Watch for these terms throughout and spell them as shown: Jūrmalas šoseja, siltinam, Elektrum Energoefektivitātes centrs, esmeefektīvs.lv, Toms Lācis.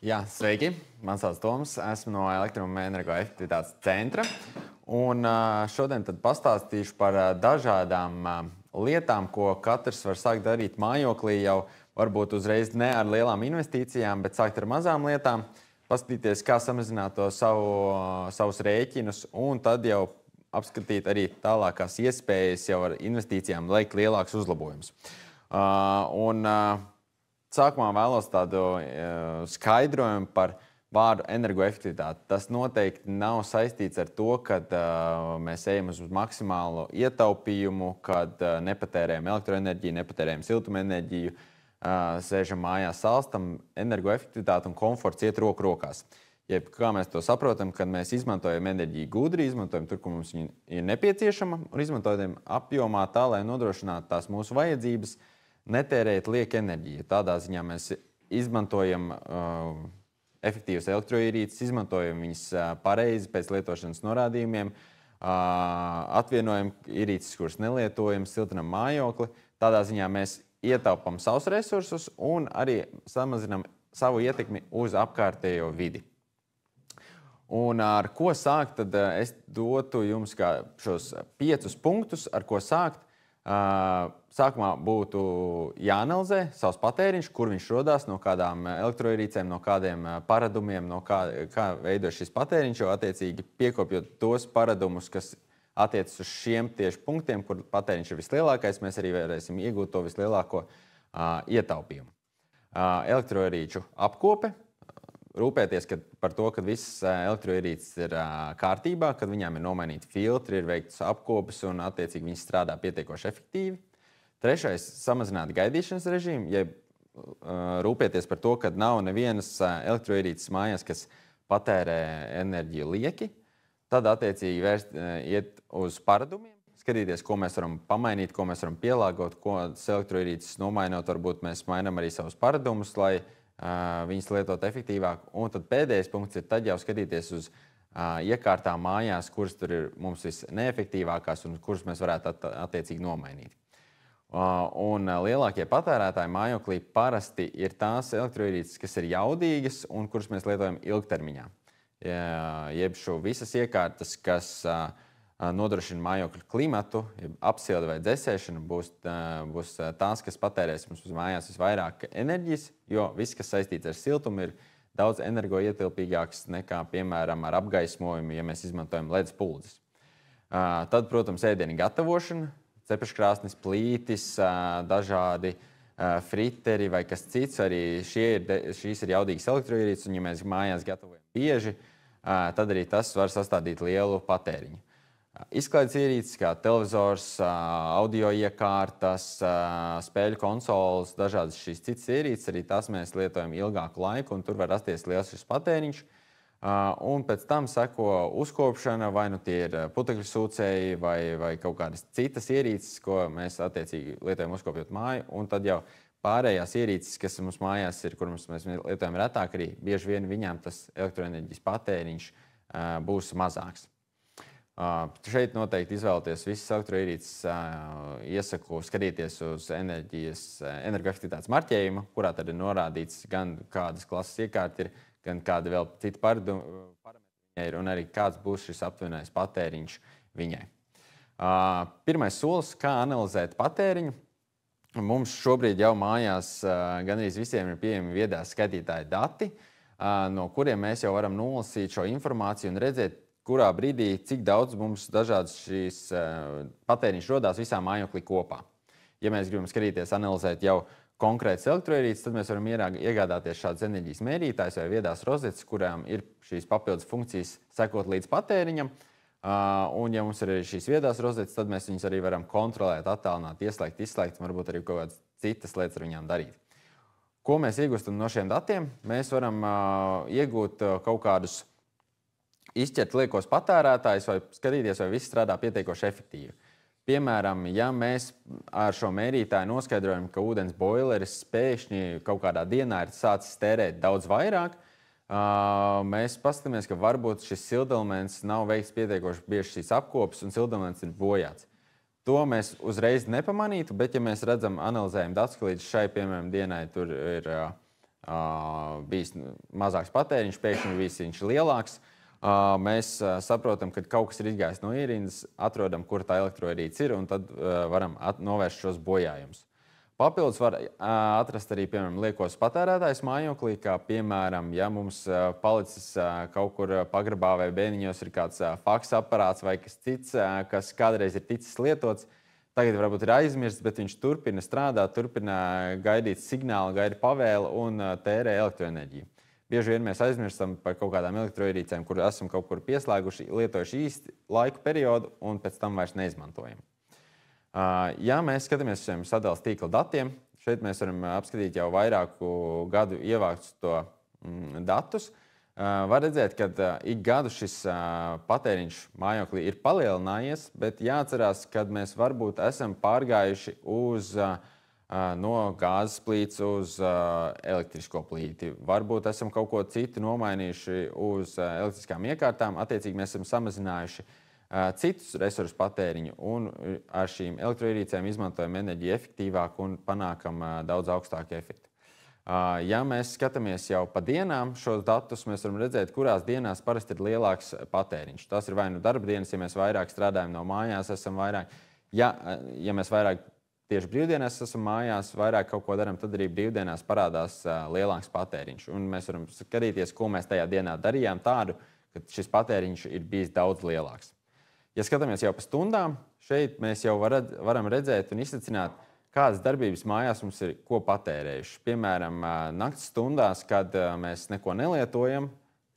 Jā, sveiki! Mani sauc Toms, esmu no Elektrum Energoefektivitātes centra. Un šodien tad pastāstīšu par dažādām lietām, ko katrs var sākt darīt mājoklī, jau varbūt uzreiz ne ar lielām investīcijām, bet sākt ar mazām lietām, paskatīties, kā samazināt to savus rēķinus, un tad jau apskatīt arī tālākās iespējas jau ar investīcijām veikt lielāks uzlabojums. Sākumā vēlos tādu skaidrojumu par vārdu energoefektivitāti. Tas noteikti nav saistīts ar to, ka mēs ejam uz maksimālo ietaupījumu, kad nepatērējam elektroenerģiju, nepatērējam siltumenerģiju, sēžam mājās salstam. Energoefektivitāte un komforts iet roku rokās. Jeb, kā mēs to saprotam, kad mēs izmantojam enerģiju gudri, izmantojam tur, kur mums viņa ir nepieciešama, un izmantojam apjomā tā, lai nodrošinātu tās mūsu vajadzības, netērēt lieka enerģija. Tādā ziņā mēs izmantojam efektīvas elektroierīces, izmantojam viņas pareizi pēc lietošanas norādījumiem, atvienojam ierīces, kuras nelietojam, siltinam mājokli. Tādā ziņā mēs ietaupam savus resursus un arī samazinam savu ietekmi uz apkārtējo vidi. Un ar ko sākt, tad es dotu jums kā šos 5 punktus, ar ko sākt. Sākumā būtu jāanalizē savs patēriņš, kur viņš rodās, no kādām elektroierīcēm, no kādiem paradumiem, no kā veido šis patēriņš, jo attiecīgi piekopjot tos paradumus, kas attiecas uz šiem tieši punktiem, kur patēriņš ir vislielākais, mēs arī varēsim iegūt to vislielāko ietaupījumu. Elektroierīču apkope. Rūpēties par to, ka visas elektroierīces ir kārtībā, kad viņām ir nomainīti filtri, ir veiktas apkopes un, attiecīgi, viņas strādā pietiekoši efektīvi. Trešais – samazināt gaidīšanas režīmu, ja rūpēties par to, ka nav nevienas elektroierīces mājās, kas patērē enerģiju lieki. Tad, attiecīgi, iet uz paradumiem, skatīties, ko mēs varam pamainīt, ko mēs varam pielāgot, ko elektroierīces nomainot, varbūt mēs mainām arī savus paradumus, lai viņas lietot efektīvāk. Un tad pēdējais punkts ir tad jau skatīties uz iekārtām mājās, kuras tur ir mums visneefektīvākās un kuras mēs varētu attiecīgi nomainīt. Un lielākie patērētāji mājoklī parasti ir tās elektroierīces, kas ir jaudīgas un kuras mēs lietojam ilgtermiņā. Jeb šo visas iekārtas, kas nodrošina mājokļu klimatu, apsilde vai dzesēšana, būs tās, kas patērēs mums uz mājās visvairāk enerģijas, jo viss, kas saistīts ar siltumu, ir daudz energoietilpīgāks nekā, piemēram, ar apgaismojumu, ja mēs izmantojam LED spuldzes. Tad, protams, ēdienu gatavošana, cepeškrāsnis, plītis, dažādi friteri vai kas cits, arī šīs ir jaudīgas elektroierīces, un ja mēs mājās gatavojam bieži, tad arī tas var sastādīt lielu patēriņu. Izklaides ierīces kā televizors, audio iekārtas, spēļu konsoles, dažādas šīs citas ierīces, arī tās mēs lietojam ilgāku laiku, un tur var rasties liels šis patēriņš. Un pēc tam seko uzkopšana, vai nu tie ir putekļu sūcēji vai kaut kādas citas ierīces, ko mēs attiecīgi lietojam uzkopjot māju, un tad jau pārējās ierīces, kas mums mājās ir, kur mēs lietojam retāk, arī bieži vien viņām tas elektroenerģijas patēriņš būs mazāks. Šeit noteikti izvēloties visas elektroierīces, iesaku skatīties uz energoefektivitātes marķējumu, kurā tad ir norādīts gan kādas klases iekārta ir, gan kādi vēl citi parametri ir, un arī kāds būs šis aptuvenais patēriņš viņai. Pirmais solis – kā analizēt patēriņu. Mums šobrīd jau mājās gandrīz visiem ir pieejami viedā skaitītāja dati, no kuriem mēs jau varam nolasīt šo informāciju un redzēt, kurā brīdī, cik daudz mums dažādas šīs patēriņš rodās visā mājoklī kopā. Ja mēs gribam skatīties, analizēt jau konkrētas elektroierīces, tad mēs varam iegādāties šādas enerģijas mērītājs vai viedās rozetes, kurām ir šīs papildus funkcijas sekot līdz patēriņam. Un, ja mums ir arī šīs viedās rozetes, tad mēs viņus arī varam kontrolēt, attālināt, ieslēgt, izslēgt, varbūt arī kaut kādas citas lietas ar viņām darīt. Ko mēs iegūstam no šiem datiem? Mēs varam iegūt kaut kādus izķert liekos patērētājus vai skatīties, vai viss strādā pietiekoši efektīvi. Piemēram, ja mēs ar šo mērītāju noskaidrojam, ka ūdens boileris pēkšņi kaut kādā dienā ir sācis tērēt daudz vairāk, mēs paskatāmies, ka varbūt šis siltelements nav veikts pietiekoši bieži šīs apkopes un siltelements ir bojāts. To mēs uzreiz nepamanītu, bet ja mēs redzam, analizējam datus, ka līdz šai, piemēram, dienai tur ir bijis mazāks patēriņš, pēkšņi bijis viņš lielāks. Mēs saprotam, ka kaut kas ir izgājis no ierīces, atrodam, kur tā elektroierīce ir, un tad varam novērst šos bojājumus. Papildus var atrast arī, piemēram, liekos patērētājs mājoklī, kā piemēram, ja mums palicis kaut kur pagrabā vai bēniņos ir kāds faks aparāts vai kas cits, kas kādreiz ir ticis lietots, tagad varbūt ir aizmirsts, bet viņš turpina strādāt, turpina gaidīt signālu, gaida pavēlu un tērē elektroenerģiju. Bieži vien mēs aizmirstam par kaut kādām elektroierīcēm, kur esam kaut kur pieslēguši, lietojuši īsti laiku periodu un pēc tam vairs neizmantojam. Ja mēs skatāmies šiem sadalas tīkla datiem, šeit mēs varam apskatīt jau vairāku gadu ievāktus to datus. Var redzēt, ka ik gadu šis patēriņš mājoklī ir palielinājies, bet jāatcerās, ka mēs varbūt esam pārgājuši uz no gāzes plīts uz elektrisko plīti. Varbūt esam kaut ko citu nomainījuši uz elektriskām iekārtām, attiecīgi mēs esam samazinājuši citus resursu patēriņu un ar šīm elektroierīcēm izmantojam enerģiju efektīvāk un panākam daudz augstāku efektu. Ja mēs skatāmies jau pa dienām šos datus, mēs varam redzēt, kurās dienās parasti ir lielāks patēriņš. Tas ir vai nu darba dienas, ja mēs vairāk strādājam no mājās, esam vairāk, ja mēs vairāk tieši brīvdienās esam mājās, vairāk kaut ko darām, tad arī brīvdienās parādās lielāks patēriņš. Un mēs varam skatīties, ko mēs tajā dienā darījām tādu, ka šis patēriņš ir bijis daudz lielāks. Ja skatāmies jau pa stundām, šeit mēs jau varam redzēt un izsacināt, kādas darbības mājās mums ir ko patērējuši. Piemēram, naktas stundās, kad mēs neko nelietojam,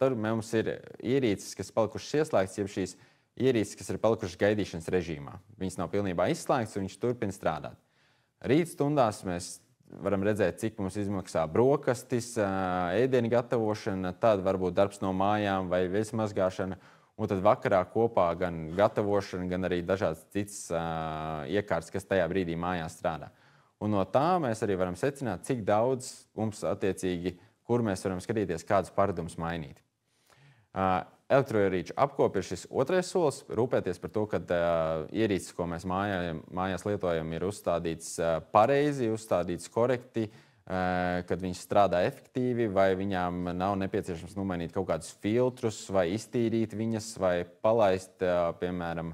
tad mums ir ierīces, kas palikušas ieslēgts, jeb šīs ierīces, kas ir palikušas gaidīšanas režīmā. Viņas nav pilnībā izslēgts un viņš turpina strādāt. Rīt stundās mēs varam redzēt, cik mums izmaksā brokastis, ēdienu gatavošana, tad varbūt darbs no mājām vai veļas mazgāšana. Un tad vakarā kopā gan gatavošana, gan arī dažādas citas iekārtas, kas tajā brīdī mājās strādā. Un no tā mēs arī varam secināt, cik daudz mums attiecīgi, kur mēs varam skatīties, kādus paradumus mainīt. Elektroierīču apkopi ir šis otrais solis, rūpēties par to, ka ierīces, ko mēs mājās lietojam, ir uzstādīts pareizi, uzstādīts korekti, kad viņš strādā efektīvi, vai viņām nav nepieciešams nomainīt kaut kādus filtrus, vai iztīrīt viņas, vai palaist, piemēram,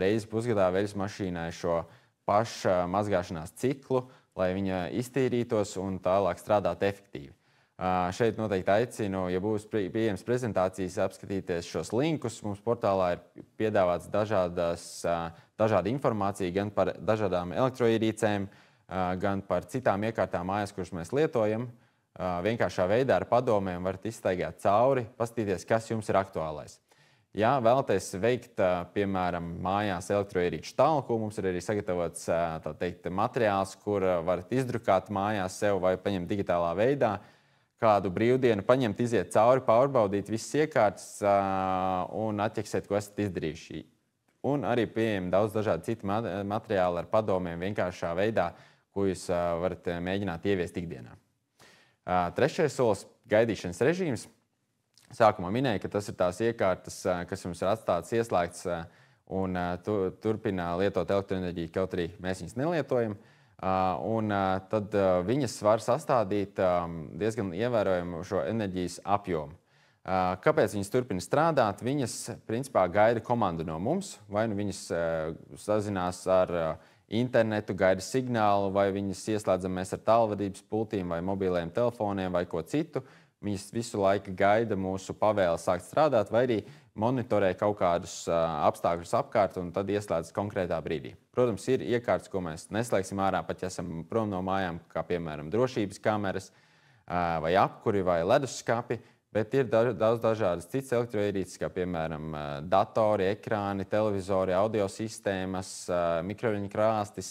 reizi pusgadā veļas mašīnai šo pašu mazgāšanās ciklu, lai viņa iztīrītos un tālāk strādāt efektīvi. Šeit noteikti aicinu, ja būs pieejams prezentācijas, apskatīties šos linkus. Mums portālā ir piedāvāts dažāda informācija gan par dažādām elektroierīcēm, gan par citām iekārtām mājās, kuras mēs lietojam. Vienkāršā veidā ar padomēm varat izstaigāt cauri, paskatīties, kas jums ir aktuālais. Ja vēlaties veikt, piemēram, mājās elektroierīču talku, mums ir arī sagatavots tā teikt, materiāls, kur varat izdrukāt mājās sev vai paņemt digitālā veidā, kādu brīvdienu paņemt, iziet cauri, pārbaudīt visas iekārtas un atķeksēt, ko esat izdarījuši. Un arī pieejami daudz dažādi citi materiāli ar padomiem vienkāršā veidā, ko jūs varat mēģināt ieviest ikdienā. Trešais solis – gaidīšanas režīms. Sākumā minēju, ka tas ir tās iekārtas, kas jums ir atstātas ieslēgts un turpina lietot elektroenerģiju, kaut arī mēs viņas nelietojam. Un tad viņas var sastādīt diezgan ievērojumu šo enerģijas apjomu. Kāpēc viņas turpina strādāt? Viņas, principā, gaida komandu no mums, vai nu viņas sazinās ar internetu, gaida signālu, vai viņas ieslēdzam mēs ar tālvadības pultīm vai mobiliem telefoniem vai ko citu. Viņas visu laiku gaida mūsu pavēli sākt strādāt, vai arī monitorē kaut kādus apstākļus apkārt un tad ieslēdzas konkrētā brīdī. Protams, ir iekārtas, ko mēs neslēgsim ārā, pat ja esam prom no mājām, kā piemēram drošības kameras vai apkuri vai ledusskapi. Bet ir daudz dažādas citas elektroierīces, kā piemēram datori, ekrāni, televizori, audio sistēmas, mikroviļņu krāstis,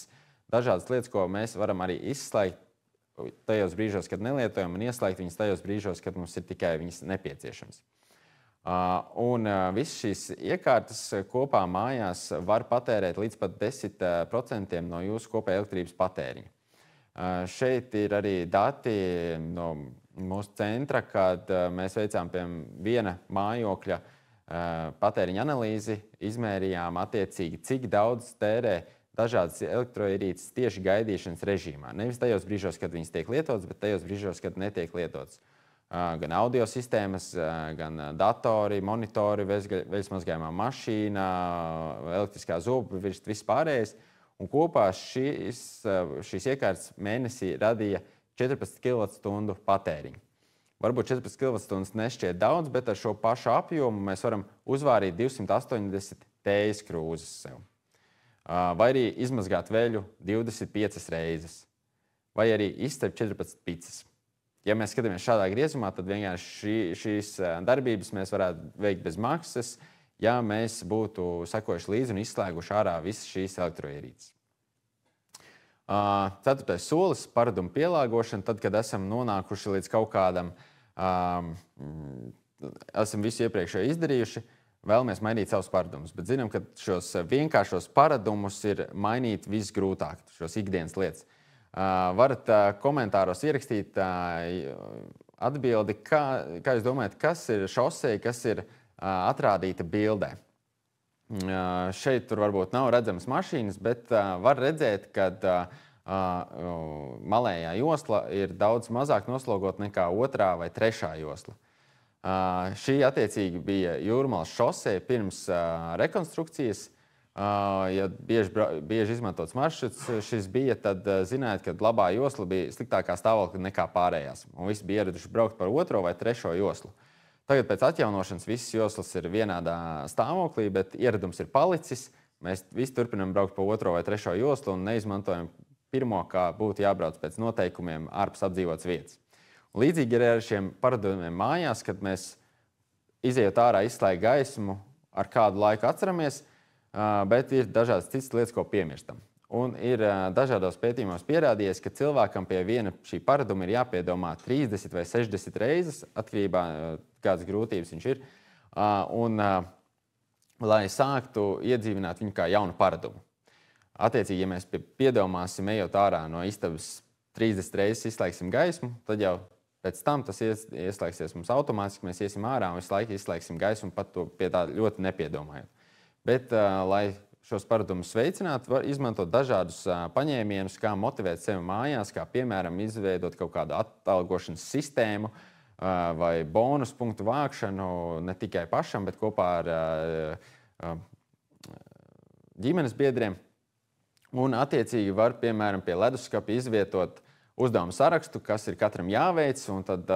dažādas lietas, ko mēs varam arī izslēgt tajos brīžos, kad nelietojam, un ieslēgt viņas tajos brīžos, kad mums ir tikai viņas nepieciešams. Un visas šīs iekārtas kopā mājās var patērēt līdz pat 10% no jūsu kopējā elektrības patēriņa. Šeit ir arī dati no mūsu centra, kad mēs veicām pie viena mājokļa patēriņa analīzi, izmērījām attiecīgi, cik daudz tērē dažādas elektroierīces tieši gaidīšanas režīmā. Nevis tajos brīžos, kad viņas tiek lietotas, bet tajos brīžos, kad netiek lietotas. Gan audio sistēmas, gan datori, monitori, veļasmazgājumā mašīna, elektriskā zoba, vispārējais. Un kopā šīs iekārtas mēnesī radīja 14 kWh patēriņu. Varbūt 14 kWh nešķiet daudz, bet ar šo pašu apjomu mēs varam uzvārīt 280 tējas krūzes sev. Vai arī izmazgāt veļu 25 reizes. Vai arī izcept 14 picas. Ja mēs skatāmies šādā griezumā, tad vienkārši šīs darbības mēs varētu veikt bez maksas, ja mēs būtu sakojuši līdzi un izslēguši ārā visas šīs elektroierītes. Ceturtais solis – paradumu pielāgošana, tad, kad esam nonākuši līdz kaut kādam, esam visu iepriekšēju izdarījuši, vēlamies mainīt savus paradumus. Bet zinām, ka šos vienkāršos paradumus ir mainīt visgrūtāk, šos ikdienas lietas. Varat komentāros ierakstīt atbildi, kā jūs domājat, kas ir šoseja, kas ir atrādīta bildē. Šeit tur varbūt nav redzamas mašīnas, bet var redzēt, ka malējā josla ir daudz mazāk noslogota nekā otrā vai trešā josla. Šī attiecīgi bija Jūrmalas šoseja pirms rekonstrukcijas. Ja bieži izmantots maršruts šis bija, tad zinājiet, ka labā josla bija sliktākā stāvokļa nekā pārējās. Un visi bija ieraduši braukt par otro vai trešo joslu. Tagad pēc atjaunošanas visas joslas ir vienādā stāvoklī, bet ieradums ir palicis. Mēs visi turpinām braukt par otro vai trešo joslu un neizmantojam pirmo, kā būtu jābrauc pēc noteikumiem ārpus apdzīvotas vietas. Līdzīgi ir ar šiem paradumiem mājās, kad mēs izejot ārā izslēgt gaismu, ar kādu laiku atceramies, bet ir dažādas citas lietas, ko piemirstam. Un ir dažādos pētījumos pierādījies, ka cilvēkam pie viena šī paraduma ir jāpiedomā 30 vai 60 reizes, atkarībā kādas grūtības viņš ir, un lai sāktu iedzīvināt viņu kā jaunu paradumu. Attiecīgi, ja mēs piedomāsim, ejot ārā no istabas 30 reizes izslēgsim gaismu, tad jau pēc tam tas ieslēgsies mums automātiski, mēs iesim ārā un visu laiku izslēgsim gaismu, pat to pie tā ļoti nepiedomājot. Bet, lai šos paradumus veicinātu, var izmantot dažādus paņēmienus, kā motivēt sevi mājās, kā piemēram izveidot kaut kādu atalgošanas sistēmu vai bonus punktu vākšanu ne tikai pašam, bet kopā ar ģimenes biedriem. Un attiecīgi var, piemēram, pie leduskapa izvietot uzdevumu sarakstu, kas ir katram jāveic, un tad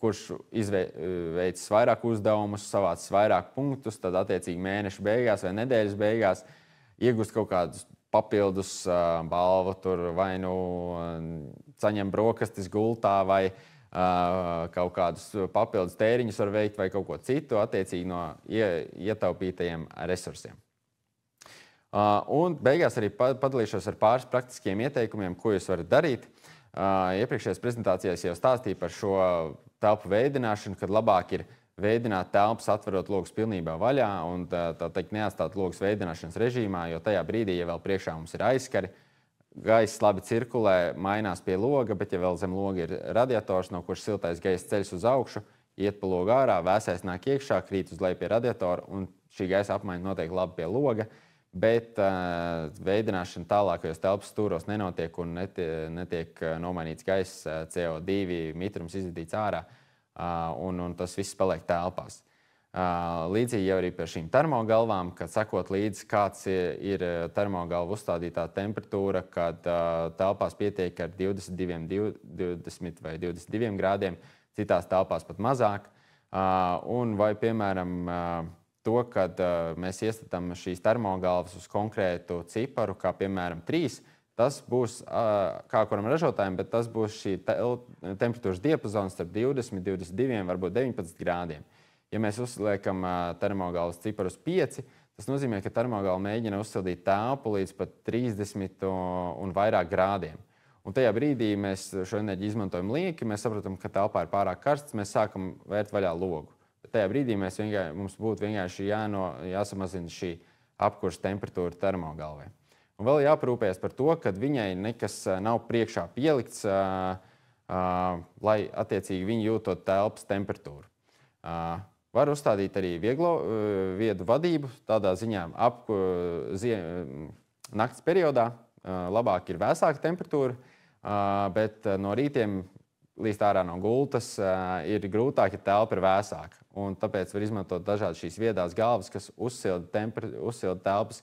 kurš veic vairāk uzdevumus, savāc vairāk punktus, tad attiecīgi mēnešu beigās vai nedēļas beigās iegūst kaut kādus papildus balvu, tur vai nu saņem brokastis gultā, vai kaut kādus papildus tēriņus var veikt, vai kaut ko citu, attiecīgi no ietaupītajiem resursiem. Un beigās arī padalīšos ar pāris praktiskiem ieteikumiem, ko jūs varat darīt. Iepriekšējās prezentācijās jau stāstīju par šo telpu veidināšanu, kad labāk ir veidināt telpas, atverot logus pilnībā vaļā un neatstāt logus veidināšanas režīmā, jo tajā brīdī, ja vēl priekšā mums ir aizskari, gaiss labi cirkulē, mainās pie loga, bet ja vēl zem loga ir radiators, no kuras siltais gaiss ceļas uz augšu, iet pa logu ārā, vēsais nāk iekšā, krīt uz leju pie radiatora un šī gaisa apmaiņa notiek labi pie loga. Bet veidināšana tālākajos telpas stūros nenotiek un netiek nomainīts gaiss, CO2, mitrums izvadīts ārā, un tas viss paliek telpās. Līdzīgi jau arī par šīm termogalvām, kad sakot līdzi, kāds ir termogalvu uzstādītā temperatūra, kad telpās pietiek ar 20 vai 22 grādiem, citās telpās pat mazāk, un vai, piemēram, to, kad mēs iestatām šīs termogalvas uz konkrētu ciparu, kā piemēram 3, tas būs kā kuram ražotājiem, bet tas būs šī temperatūras diapazons starp 20, 22, varbūt 19 grādiem. Ja mēs uzliekam termogalvas ciparu uz 5, tas nozīmē, ka termogalva mēģina uzsildīt telpu līdz pat 30 un vairāk grādiem. Un tajā brīdī mēs šo enerģiju izmantojam lieki, mēs saprotam, ka telpā ir pārāk karsts, mēs sākam vērt vaļā logu. Tajā brīdī mums būtu vienkārši jāsamazina šī apkursa temperatūra termogalvē. Un vēl jāparūpējas par to, ka viņai nekas nav priekšā pielikts, lai attiecīgi viņi jūtot telpas temperatūru. Var uzstādīt arī viedu vadību, tādā ziņā Naktas periodā labāk ir vēsāka temperatūra, bet no rītiem līst ārā no gultas ir grūtāk, ja telpa ir vēsāka. Un tāpēc var izmantot dažādas šīs viedās galvas, kas uzsilda telpas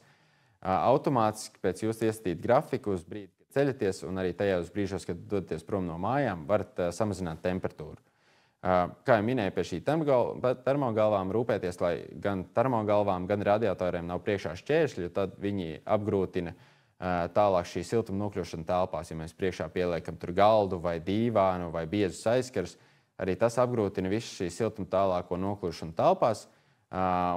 automātiski pēc jūsu iestatīta grafiku uz brīdi, kad ceļaties, un arī tajos brīžos, kad dodaties prom no mājām, varat samazināt temperatūru. Kā jau minēju, pie šī termogalvām rūpēties, lai gan termogalvām, gan radiatoriem nav priekšā šķēršļi, tad viņi apgrūtina tālāk šī siltuma nokļūšana telpās. Ja mēs priekšā pieliekam tur galdu vai dīvānu vai biezus aizskars, arī tas apgrūtina visu šī siltuma tālāko nokļūšanu telpās.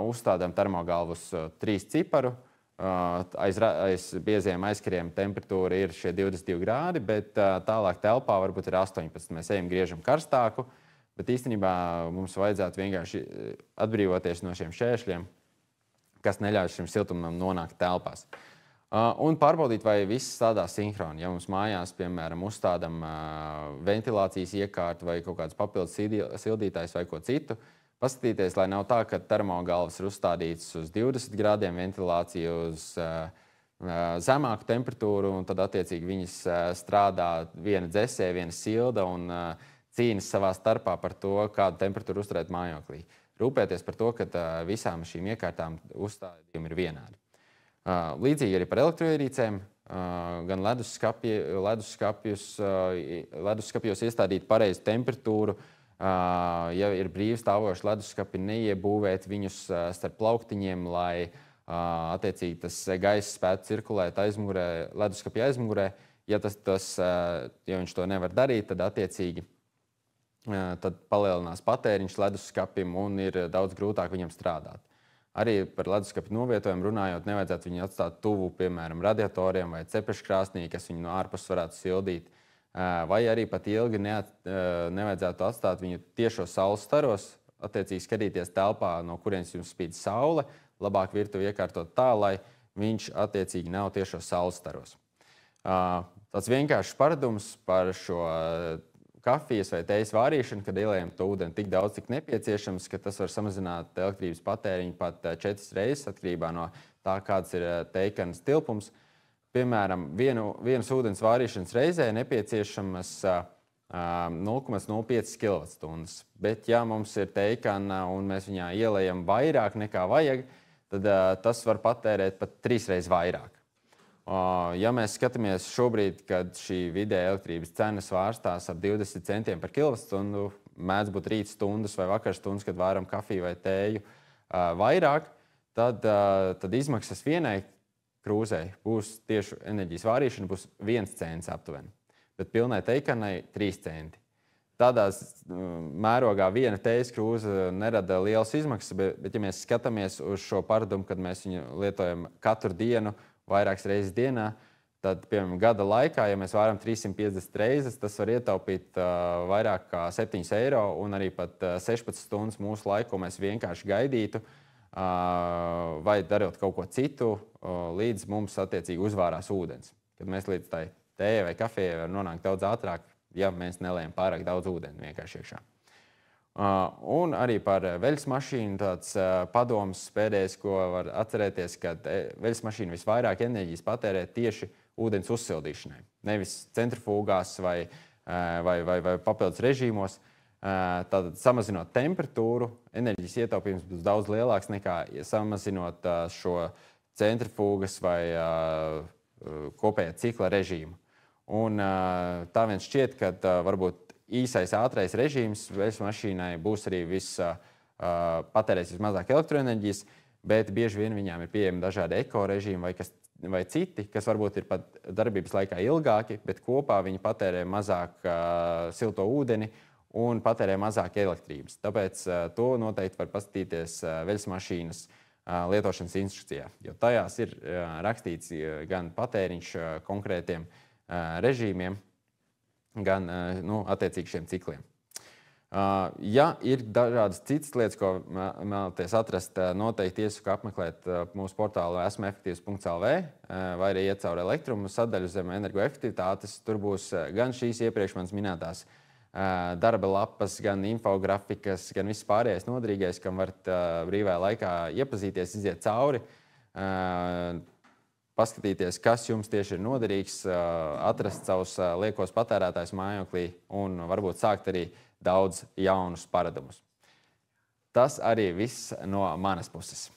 Uzstādām termogalvus 3 ciparu. Aiz bieziem aizskariem temperatūra ir šie 22 grādi, bet tālāk telpā varbūt ir 18. Mēs ejam, griežam karstāku, bet īstenībā mums vajadzētu vienkārši atbrīvoties no šiem šķēršļiem, kas neļauj šim siltumam nonākt telpās. Un pārbaudīt, vai viss strādā sinhroni. Ja mums mājās, piemēram, uzstādām ventilācijas iekārtu vai kaut kāds papildus sildītājs vai ko citu, paskatīties, lai nav tā, ka termogalvas ir uzstādītas uz 20 grādiem, ventilācija uz zemāku temperatūru, un tad attiecīgi viņas strādā viena dzesē, viena silda un cīnas savā starpā par to, kādu temperatūru uzturēt mājoklī. Rūpēties par to, ka visām šīm iekārtām uzstādījumi ir vienādi. Līdzīgi arī par elektroierīcēm, gan leduskapjos iestādīt pareizu temperatūru. Ja ir brīvi stāvoši leduskapi, neiebūvēt viņus starp plauktiņiem, lai attiecīgi tas gaiss spētu cirkulēt leduskapja aizmugurē. Ja viņš to nevar darīt, tad attiecīgi palielinās patēriņš leduskapim un ir daudz grūtāk viņam strādāt. Arī par leduskapu novietojumu runājot, nevajadzētu viņu atstāt tuvu, piemēram, radiatoriem vai cepeškrāsnī, kas viņu no ārpus varētu sildīt. Vai arī pat ilgi nevajadzētu atstāt viņu tiešo saules staros, attiecīgi skatīties telpā, no kurienes jums spīd saule, labāk virtuvi iekārtot tā, lai viņš attiecīgi nav tiešo saules staros. Tāds vienkāršs paradums par šo kafijas vai tejas vārīšana, kad ielējam to ūdeni tik daudz, cik nepieciešams, ka tas var samazināt elektrības patēriņu pat 4 reizes atkarībā no tā, kāds ir teikans tilpums. Piemēram, vienas ūdens vārīšanas reizē nepieciešamas 0,05 kWh, bet ja mums ir teikana un mēs viņā ielējam vairāk nekā vajag, tad tas var patērēt pat 3 reizes vairāk. Ja mēs skatāmies šobrīd, kad šī vidēja elektrības cena svārstās ap 20 centiem par kilovatstundu, mēdz būt rīt stundas vai vakar stundas, kad vāram kafiju vai tēju vairāk, tad izmaksas vienai krūzei būs tieši enerģijas vārīšana būs 1 cents aptuveni, bet pilnai teikanai 3 centi. Tādā mērogā viena tejas krūze nerada lielas izmaksas, bet ja mēs skatāmies uz šo paradumu, kad mēs viņu lietojam katru dienu, vairākas reizes dienā, tad, piemēram, gada laikā, ja mēs vāram 350 reizes, tas var ietaupīt vairāk kā 7 € un arī pat 16 stundas mūsu laiku, ko mēs vienkārši gaidītu vai darot kaut ko citu, līdz mums attiecīgi uzvārās ūdens. Kad mēs līdz tai tējai vai kafijai var nonākt daudz ātrāk, ja mēs nelējam pārāk daudz ūdeni vienkārši iekšā. Un arī par veļas mašīnu tāds padoms pēdējais, ko var atcerēties, ka veļas mašīna visvairāk enerģijas patērē tieši ūdens uzsildīšanai. Nevis centrifugās vai papildus režīmos. Tātad samazinot temperatūru, enerģijas ietaupījums būs daudz lielāks nekā samazinot šo centrifugas vai kopējā cikla režīmu. Un tā vien šķiet, ka varbūt īsais ātrais režīms veļas mašīnai būs arī patērēs vismazāk elektroenerģijas, bet bieži vien viņām ir pieejami dažādi ekorežīmi vai citi, kas varbūt ir pat darbības laikā ilgāki, bet kopā viņi patērē mazāk silto ūdeni un patērē mazāk elektrības. Tāpēc to noteikti var paskatīties veļas mašīnas lietošanas instrukcijā, jo tajās ir rakstīts gan patēriņš konkrētiem režīmiem, gan attiecīgi šiem cikliem. Ja ir dažādas citas lietas, ko vēlaties atrast, noteikti iesaku apmeklēt mūsu portālu esmeefektīvs.lv vai arī iet cauri elektrumu sadaļu zem energoefektivitātes. Tur būs gan šīs iepriekš manas minētās darba lapas, gan infografikas, gan viss pārējais noderīgais, kam varat brīvajā laikā iepazīties, iziet cauri. paskatīties, kas jums tieši ir noderīgs, atrast savus liekos patērētājus mājoklī un varbūt sākt arī daudz jaunus paradumus. Tas arī viss no manas puses.